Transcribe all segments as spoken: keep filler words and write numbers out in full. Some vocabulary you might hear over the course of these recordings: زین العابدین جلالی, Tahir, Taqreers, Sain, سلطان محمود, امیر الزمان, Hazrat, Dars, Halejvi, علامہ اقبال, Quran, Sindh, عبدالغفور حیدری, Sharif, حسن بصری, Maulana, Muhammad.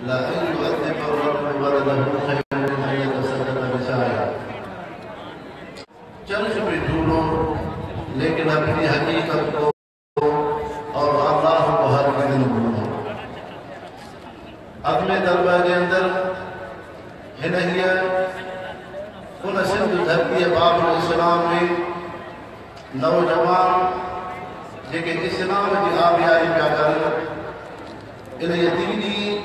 چرخ بھی ڈھونڈو لیکن اپنی حقیقت کو اور اللہ کو ہر دن ڈھونڈو. اپنے دربہ کے اندر ہنہیا ان سندھ دھرتی باب الاسلام میں نوجوان لیکن اسلام کی آبیاری پیا کر ان دینی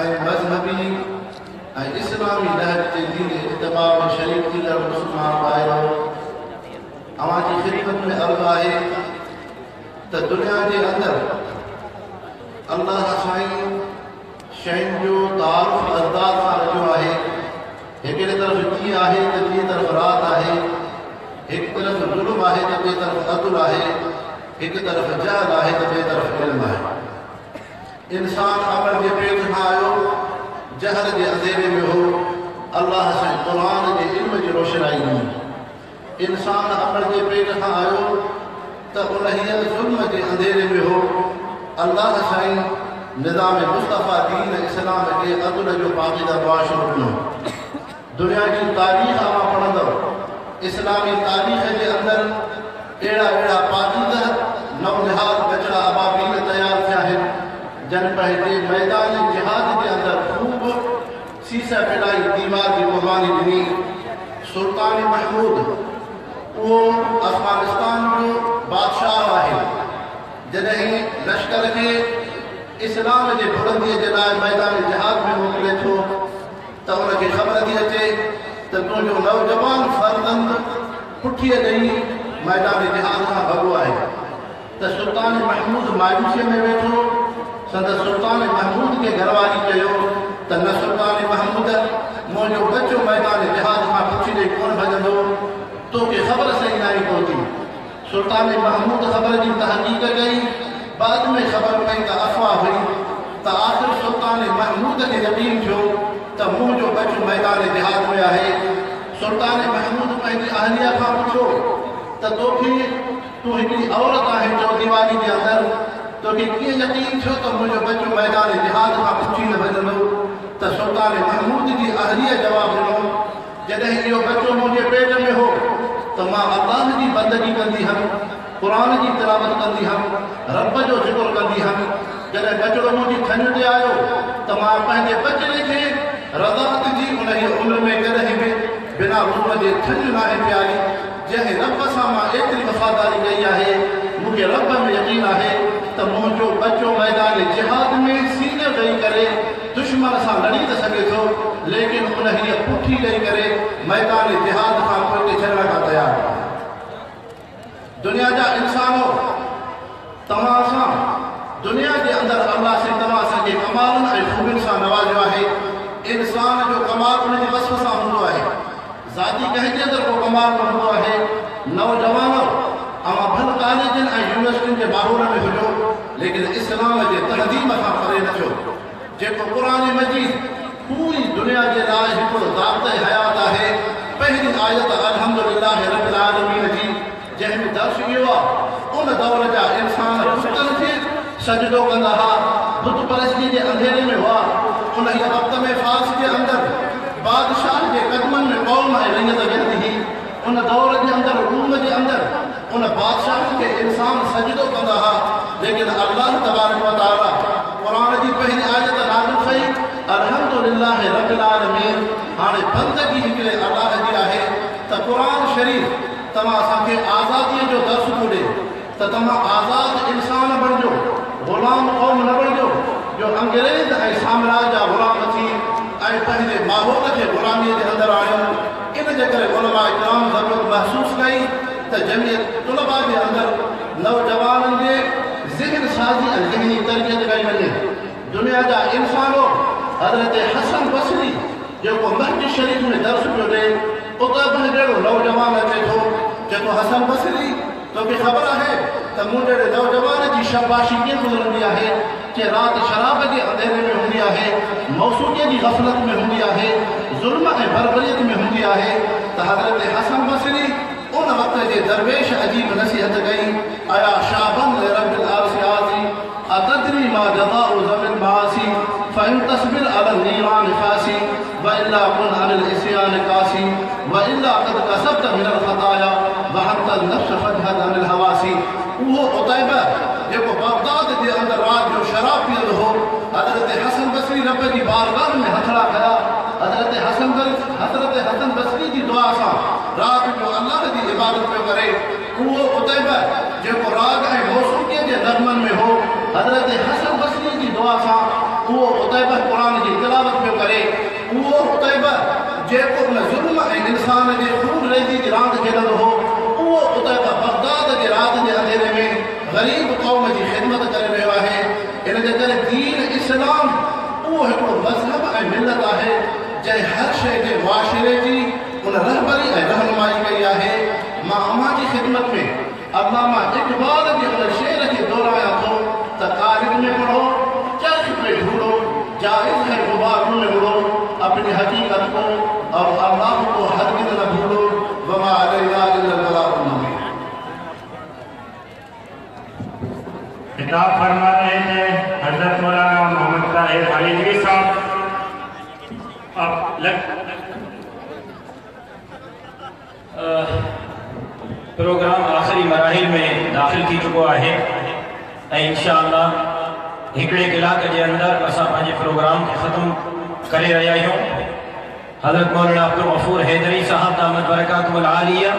اے مذہبی اے اسلامی نہج کے دین اتباع میں شریک تھی کر مسلمان بھائیوں اواں کی خدمت میں عرض ہے تو دنیا کے اندر اللہ سائیں شین جو تعارف انداز جو ہے ایک طرف کی ہے تو دوسری طرف رات ہے، ایک طرف ظلم ہے تو دوسری طرف عدل ہے، ایک طرف جہل ہے تو بے طرف علم ہے. انسان عمل کے پیٹ نہ آیو جہل کے اندھیرے میں ہو، اللہ سے قرآن کے علم کی روشنائی نہیں. انسان عمل کے پیٹ نہ آیو تو انہیں ظلم کے اندھیرے میں ہو، اللہ سے نظام مصطفیٰ دین اسلام کے عدل جو پاکیزہ باشعور ہو. دنیا کی تاریخ آما پڑھند اسلامی تاریخ کے اندر ایڑا ایڑا پاکیزہ نو نہاد بچڑا ابابیل تیار کیا ہے جن پہ میدان جہاد کے اندر خوب سیسہ پلائی دیوار کی قربانی دینی. سلطان محمود وہ افغانستان جو بادشاہ ہے جدہیں لشکر کے اسلام کے بلندی جلائے میدان جہاد میں موکلے تھو تو ان کی خبر دی اچے تو جو نوجوان فرزند پٹھیے گئی میدان جہاد کا بھگوا ہے تو سلطان محمود مایوسی میں بیٹھو. سندس سلطان محمود کے گھر والی چیو تو نہ سلطان محمود مجھے بچوں میدان جہاد میں پوچھی ڈے کون بھجندو تو کہ خبر صحیح نہیں پہنچی. سلطان محمود خبر کی تحقیق گئی بعد میں خبر پئی تو افواہ ہوئی تو آخر سلطان محمود کے یقین تھو تو مجھے بچوں میدان جہاد میں آئے. سلطان محمود پہنچی اہلیہ کا پوچھو تو تو کہ تو ایک عورت ہے جو دیواری کے اندر تو کہ کی یقین تھو تو مجھے بچوں میدان جہاد کا پوچھی نہ بدلو تو سلطان محمود کی اہلیہ جواب دوں جدہ یہ بچوں مجھے پیٹ میں ہو تو ماں اللہ کی بندگی کردی ہم، قرآن کی تلاوت کردی ہم، رب جو ذکر کردی ہم. جدہ بچوں مجھے کھنجے آیو تو ماں پہلے بچنے کے رضاعت جی انہیں عمر میں کرے میں بنا حکم جے کھنج نہ ہے پیاری جہے رب ساما ایتری وفاداری گئی ہے مجھے رب میں یقین ہے تو مجھے بچوں میدان جہاد میں سینے گئی کرے دشمن سا لڑی نہ سکے تو لیکن انہیں یہ پٹھی گئی کرے میدان جہاد کا پٹے چلنے کا تیار. دنیا جا انسانوں تماشا دنیا کے اندر اللہ سے تماشا کے کمال اور خوب انسان نوازوا ہے. انسان جو کمال انہیں وسوسہ ہوا ہے ذاتی کہتے ہیں تو کمال ہوا ہے. نوجوانوں اما بھل کالجن اور یونیورسٹی کے باہور میں ہوجو لیکن اسلام کے تنظیم کا پرے نہ چھو جے کو قرآن مجید پوری دنیا کے لائے ایک ضابطہ حیات ہے. پہلی آیت الحمدللہ رب العالمین جی جے میں درس ہوا ان دور جا انسان مستقل تھے سجدو کندا ہا بت پرستی کے اندھیرے میں ہوا ان کے وقت میں فارس کے اندر بادشاہ کے قدمن میں قوم ہے رنگت گندی ہی ان دور کے اندر روم کے اندر ان بادشاہ کے انسان سجدو کندا ہا لیکن اللہ تبارک و تعالی قرآن کی پہلی آیت نازل ہوئی الحمدللہ رب العالمین ہانے بندگی نکلے اللہ جی ہے تو قرآن شریف تما اساں کے آزادی جو درس کھڑے تو تما آزاد انسان بنجو غلام قوم نہ بنجو جو انگریز ہے سامراج کا غلام تھی آئے پہلے ماحول کے غلامی کے اندر آئے. ان کے کرے علماء اکرام ضرورت محسوس کئی تو جمعیت طلباء کے اندر نوجوان کے ذہن سازی اور ذہنی تربیت کئی وجے. دنیا جا انسانوں حضرت حسن بصری جو کو مسجد شریف میں درس جو دے اتنا بہتر نوجوان اچے تو جو حسن بصری تو بھی خبر ہے تو مجھے نوجوان کی شاباشی کیوں گزرندی ہے کہ رات شراب کے اندھیرے میں ہوندی ہے، موسیقی کی غفلت میں ہوندی ہے، ظلم اور بربریت میں ہوندی ہے. تو حضرت حسن بصری ان وقت کے درویش عجیب نصیحت گئی ایا شابن لرب الارض عاصی اتدری ما جزاء ذم المعاصی فانت إلا كن عن العصيان قاسي وإلا قد كسبت من الخطايا وحبت النفس فتحت عن الحواسي. وہ قطعبہ جب بغداد کے اندر رات جو شراب پیل ہو حضرت حسن بصری رب کی بارگاہ میں ہتھڑا گیا. حضرت حسن حضرت حسن بصری کی دعا سا رات جو اللہ کی عبادت پہ کرے. وہ قطعبہ جب راگ ہے موسم کے درمن میں ہو حضرت حسن بصری کی دعا سا وہ قطعبہ قرآن کی تلاوت پہ کرے. وہ قطعبہ جب ظلم ہے انسان کے خون ریزی کی رات جلد ہو. وہ قطعبہ بغداد کے رات کے اندھیرے میں غریب قوم کی خدمت کرے رہا ہے. ان کے کرے دین اسلام وہ ایک مذہب ہے ملت ہے جے ہر شے کے معاشرے کی ان رہبری ہے رہنمائی کیا ہے. ماں اما کی خدمت میں علامہ اقبال کے ان شعر کے دوہرایا تو تقاریر میں پڑھو چرخ پہ ڈھونڈو جائز ہے غبار میں اڑو اپنی حقیقت کو اور اللہ کو ہرگز نہ بھولو. وما علینا الا البلاغ المبین. خطاب فرما رہے ہیں حضرت مولانا محمد طاہر حلیجوی صاحب. آپ پروگرام آخری مراحل میں داخل کی چکا ہے. انشاءاللہ ہکڑے علاقے کے اندر اسا پانچ پروگرام کے ختم کرے رہا ہوں. حضرت مولانا عبدالغفور حیدری صاحب دامت برکاتہ العالیہ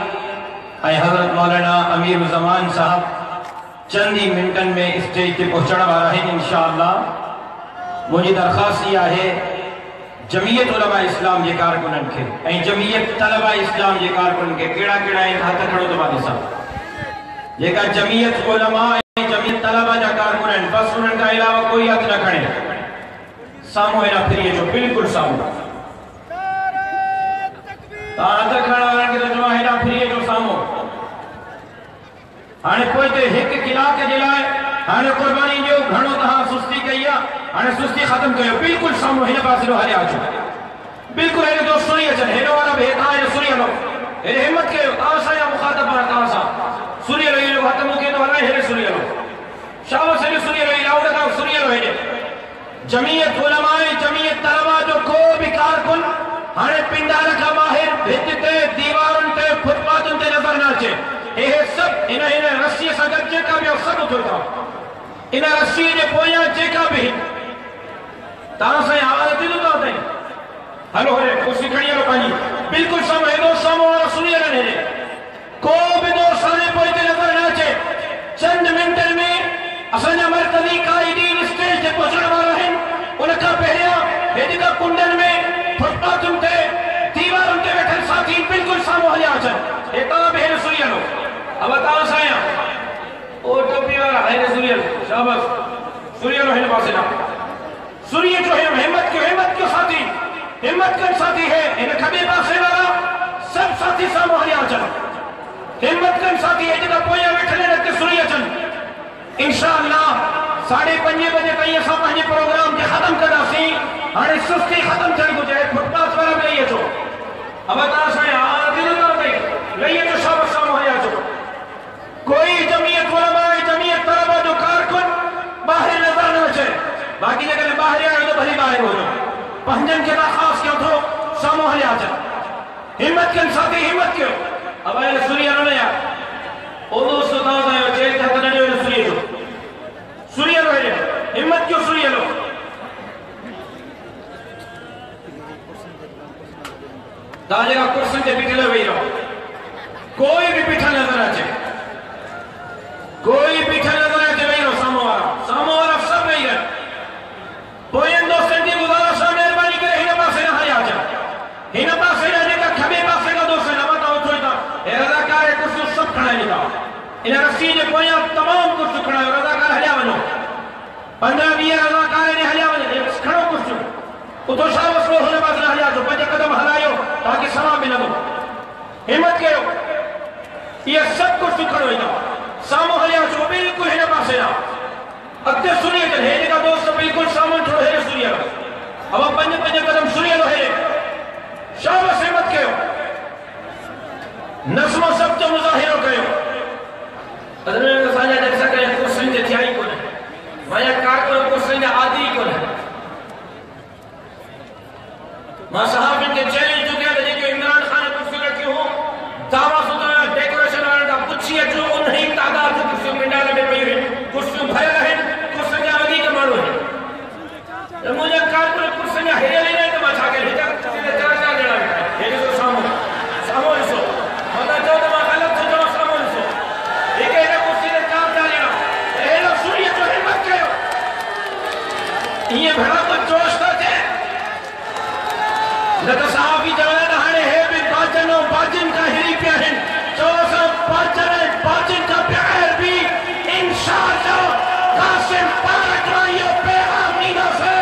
اے حضرت مولانا امیر الزمان صاحب چند ہی منٹن میں اسٹیج پہ پہنچنے والا ہے. انشاءاللہ مجھے درخواست یہ ہے جمعیت علماء اسلام یہ کارکنن کے اے جمعیت طلبہ اسلام یہ کارکن کے کیڑا کیڑا ہے ہاتھ کھڑو تو بات صاحب یہ کہ جمعیت علماء جمعیت طلبہ جا کارکنن بس انہوں کا علاوہ کوئی ہاتھ نہ کھڑے سامو ہے نا پھر یہ جو بالکل سامو ہاتھ کھڑا والا کے رجوع ہے نا پھر یہ جو سامو ہانے کوئی تو ہک کلا کے جلائے ہانے قربانی جو گھنو تہاں سستی کیا ہانے سستی ختم کیا بالکل سامو ہنے پاسلو ہنے آجو بالکل ہنے دوستوں ہی اچھا ہنے والا بھیتا ہنے سنی ہلو ہنے ہمت کے آسا یا مخاطب بارت آسا سنی ہلو ہنے ختم ہوگی تو ہنے ہنے سنی ہلو شاوس ہنے سنی ہلو ہنے آوڑا کا سنی ہلو ہنے جمعیت علماء جمعیت طلبہ جو کو بکار کن ہنے پندار کا باہر بھیتتے دیوارن تے خطباتن تے نظر ناچے یہ سب انہیں انہیں رسی سگت جے کا بھی اور سب اتھر کرو انہیں رسی انہیں پویا جے کا بھی تاں سے آوازتی دو داتے ہیں ہلو ہرے کسی کھڑی ہلو پانی بالکل سم ہے دو سم اور سنی ہے رہنے کو بھی دو سانے پویتے نظر نہ چے چند منٹر میں اسنجا مرکزی قائدین اسٹیج سے پہنچنے والا ہے. ان کا پہلیا بیٹی کا کنڈن میں پھٹا تم تے دیوار ان کے بیٹھے ساتھی بالکل سامو ہلے آ جائے ایک طرح بہر سنی ہلو اب اتاو سائیں او ٹپی والا غیر سوریل شاباز سوریل وحل باسنا سوریل جو ہے ہمت کیوں ہمت کیوں ساتھی ہمت کیوں ساتھی ہے انہیں کبھی باسے والا سب ساتھی سامو ہلیا چل ہمت کیوں ساتھی ہے جدہ پویا بیٹھنے رکھتے سوریل چل انشاءاللہ ساڑھے پنجے بجے کئی سا پہنجے پروگرام کے ختم کر داسی ہمیں سستی ختم چل گو جائے پھٹپاس والا بھی لئیے جو اب اتاو سائیں آدھیل دارتے لئیے جو شاباز سامو ہلیا چل کوئی جمعیت علماء جمعیت طلبہ جو کارکن باہر نظر نہ چاہے باقی جگہ باہر آئے تو بھلی باہر ہو جائے پہنجن کے ناخاص کیوں تو سامو ہلے آ جائے ہمت کن ساتھی ہمت کیوں اب آئے سوریہ نہ لیا او دو ستاز آئے جیل تحت نہ جو سوریہ جو سوریہ رو ہے ہمت کیوں سوریہ لو دا جگہ کرسن کے بکلے ہوئی رو کوئی بھی پیٹھا نظر آ جائے کوئی پیچھے نظر ہے کہ نہیں رو ساموارا ساموارا سب نہیں ہے پوین دوستن کی گزارا شاہ مہربانی کرے ہینا پاسے نہ ہری آجا ہینا پاسے نہ جے کا کھبی پاسے نہ دوستن نمتا ہو چھوئیتا اے رضاکار کرسو سب کھڑا ہے لگا انہیں رسی جے پویاں تمام کرسو کھڑا ہے رضاکار ہلیا بنو پندرہ بیا رضاکار نے ہلیا بنو کھڑو کرسو اتو شاہ وصلو ہونے پاس نہ ہلیا جو پنجے قدم ہلائیو تاکہ سلام بھی نہ دو ہمت کرو یہ سب کرسو کھڑو ہی سامو ہلیا جو بالکل ہینے پاسے نا اکتے سنیے جن ہینے کا دوست بالکل سامو چھوڑو ہینے سنیے گا اب آپ پنجے پنجے قدم سنیے لو ہینے شاہ سہمت کے ہو نظم و سب جو مظاہر ہو گئے ہو قدر میں نے سانجا جیسا کہ یہ کسرین جے تھیائی کون ہے میں یہ کارکون کسرین عادی کون ہے ماں صحابی مجھے کارپوریٹ کرسی میں ہیرے لینے تو بچا کے لیتا کسی نے چار چار لینا ہے ہیرے سو سامو سامو اسو ہوتا جو دماغ غلط سے جو سامو اسو ایک ایرے کرسی نے چار چار لینا ایرے سوریے جو حمد کہو یہ بھڑا تو جوش تھا جے لگا صحابی جوان ہانے ہے بھی باجن و باجن کا ہیری پیارن جو سب باجن ہے باجن کا پیار بھی انشاءاللہ قاسم پاک رائیوں پہ آمینہ سے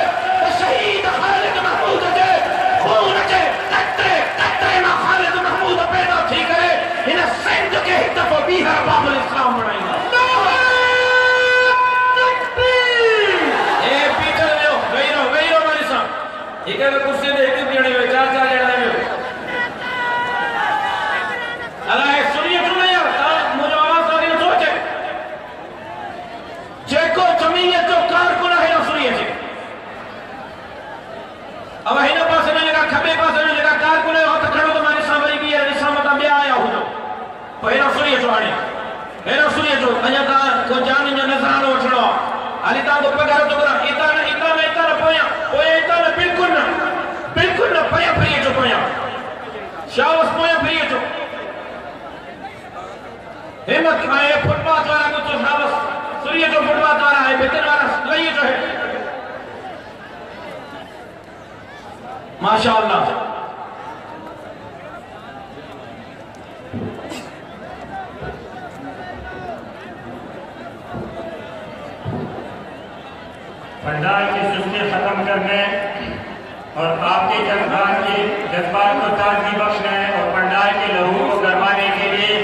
فبيها باب الإسلام رأينا تكبير اے پیچھے رہو گئی رہو گئی رہو ہمارے ساتھ ایک ایک کرسی دے ایک جڑے ہوئے چار چار جڑے ہوئے اللہ ایک سنیے تمہیں یار مجھے آواز آ رہی ہے سوچے جیکو جمعیت جو کارکن ہے سنیے جی اب ہینا پاسے میں جگہ کھبے پاسے میں جگہ کارکن ہے ہاتھ کھڑو تمہارے سامنے بھی ہے رسامت اب آیا ہو جاؤ پہلا سوریے جو آنے پہلا سوریے جو انجا تا کو جانی جو نظرانو اٹھڑو علی تا تو پگھر تو کرا اتا نہ اتا نہ اتا نہ پویا پویا اتا نہ بالکل نہ بالکل نہ پویا پھریے جو پویا شاوس پویا پھریے جو ہمت آئے فٹ پاتھ وارا کو تو شاوس سوریے جو فٹ پاتھ وارا ہے بہتر وارا لئیے جو ہے ماشاءاللہ پنڈال کے سلسلے ختم کرنے اور آپ کے جذبات کے جذبات کو تازگی بخشنے اور پنڈال کے لہو کو گرمانے کے لیے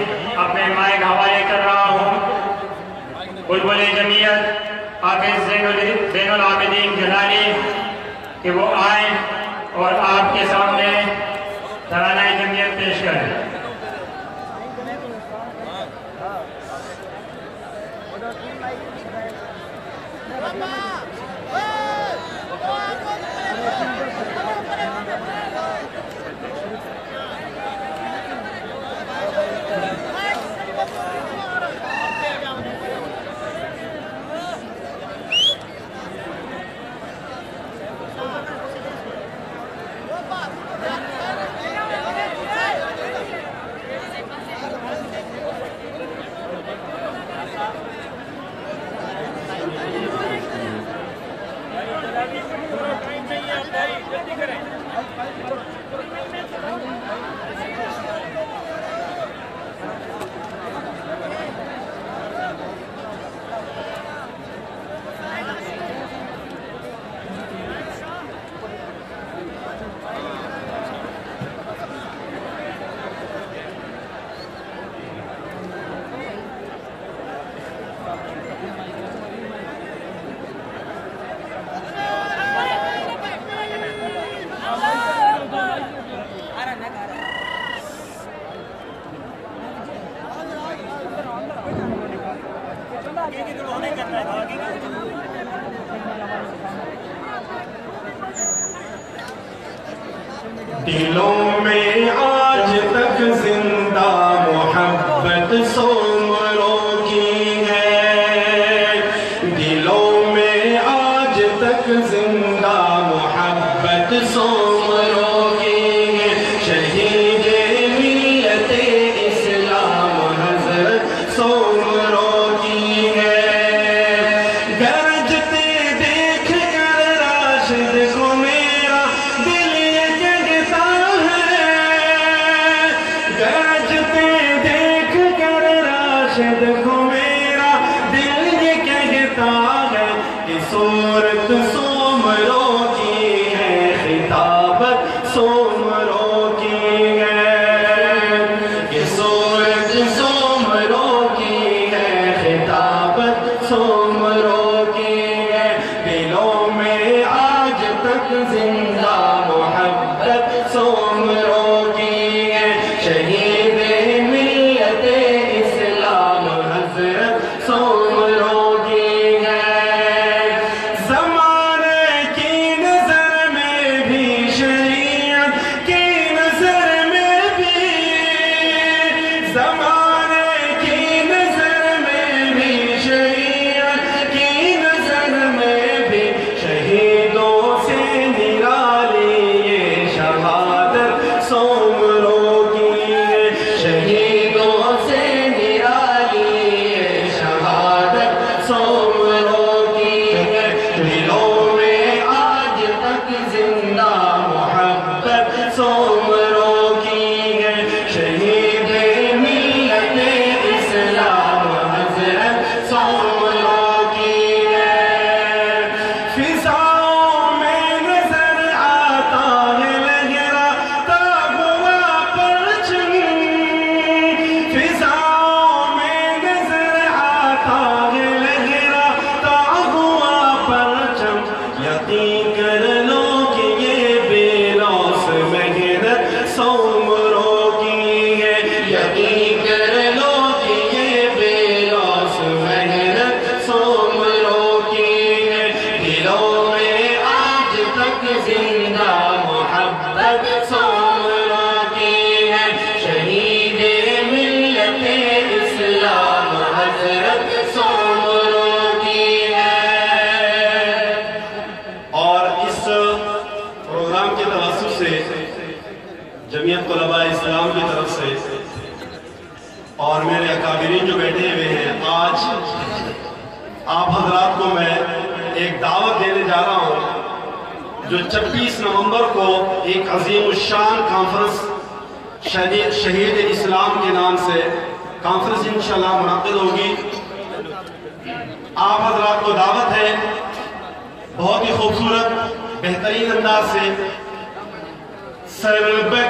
اپنے مائک حوالے کر رہا ہوں بلبل جمعیت حافظ زین العابدین جلالی کہ وہ آئیں اور آپ کے سامنے ترانہ جمعیت پیش کریں. He knows. جمعیت طلباء اسلام کی طرف سے اور میرے اکابرین جو بیٹھے ہوئے ہیں، آج آپ حضرات کو میں ایک دعوت دینے جا رہا ہوں جو چھبیس نومبر کو ایک عظیم الشان کانفرنس شہید اسلام کے نام سے کانفرنس انشاءاللہ منعقد ہوگی۔ آپ حضرات کو دعوت ہے بہت ہی خوبصورت بہترین انداز سے سر پہ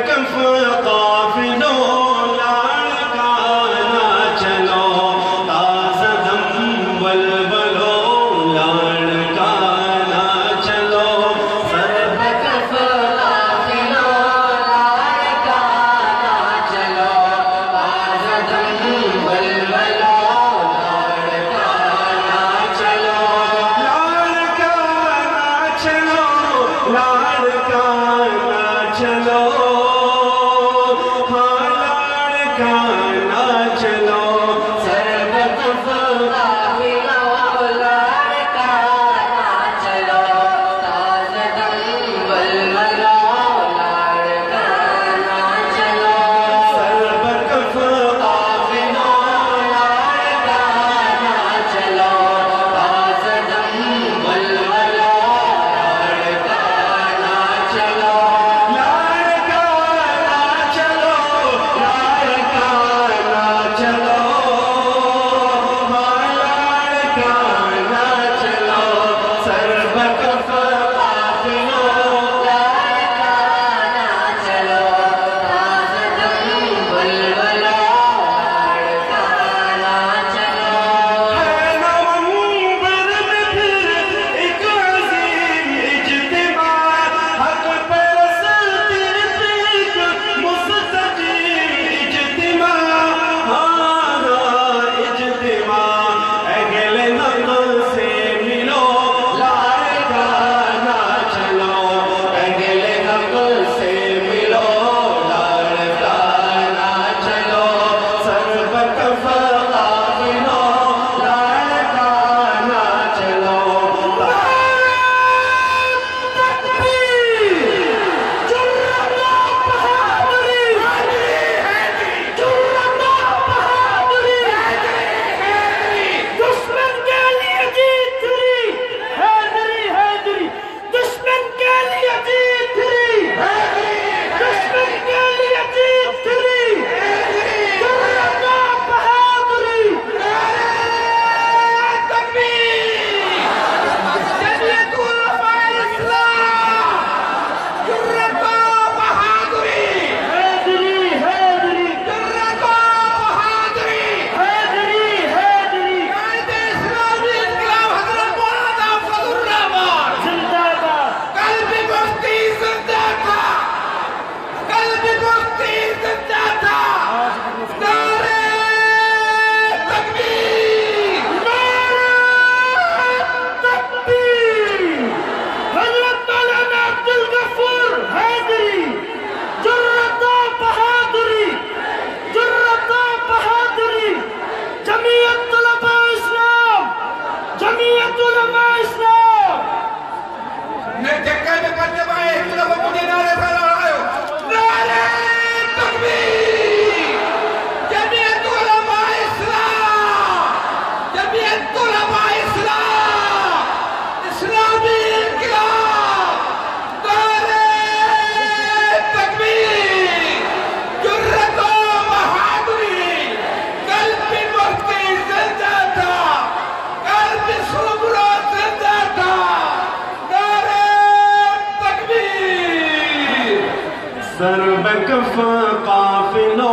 کنف قافلوں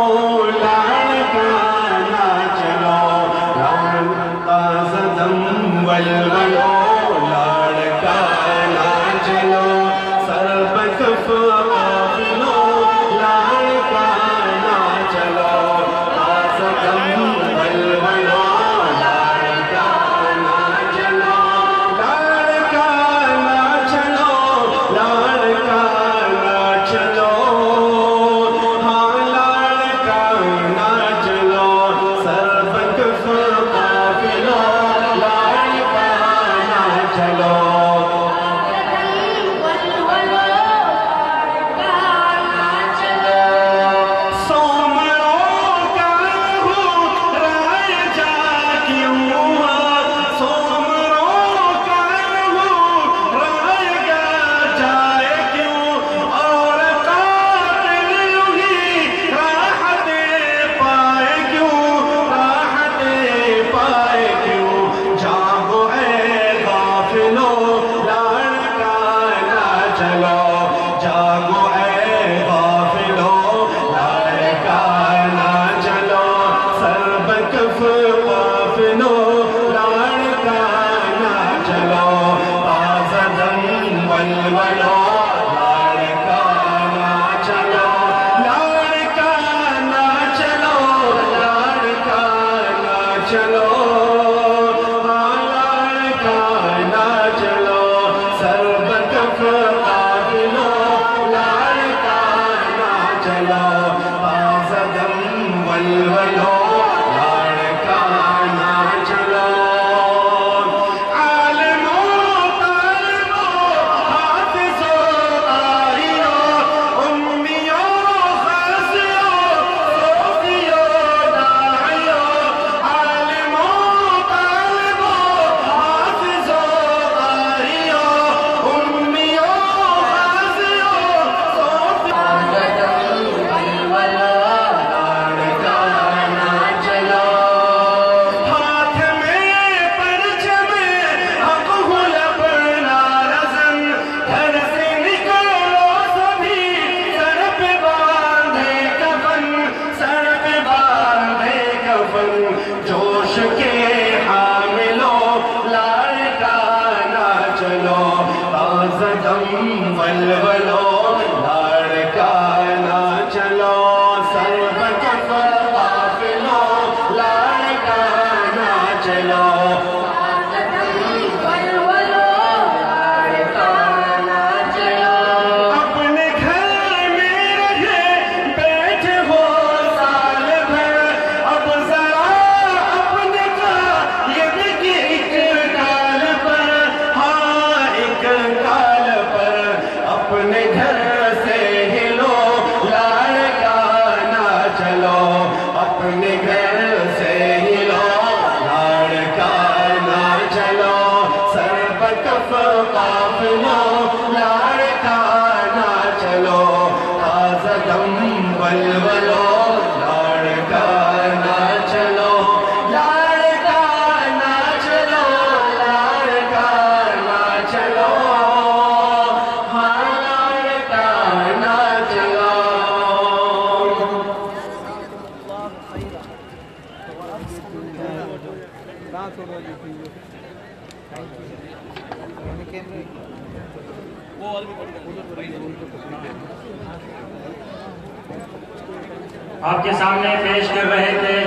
آپ کے سامنے پیش کر رہے تھے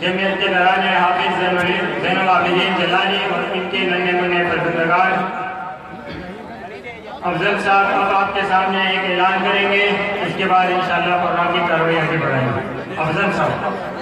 جمعیت کے دوران حافظ زین العابدین جلانی اور ان کے ننھے منھے پروردگار افضل صاحب اب آپ کے سامنے ایک اعلان کریں گے، اس کے بعد انشاءاللہ پروگرام کی کارروائی آگے بڑھائیں گے. افضل صاحب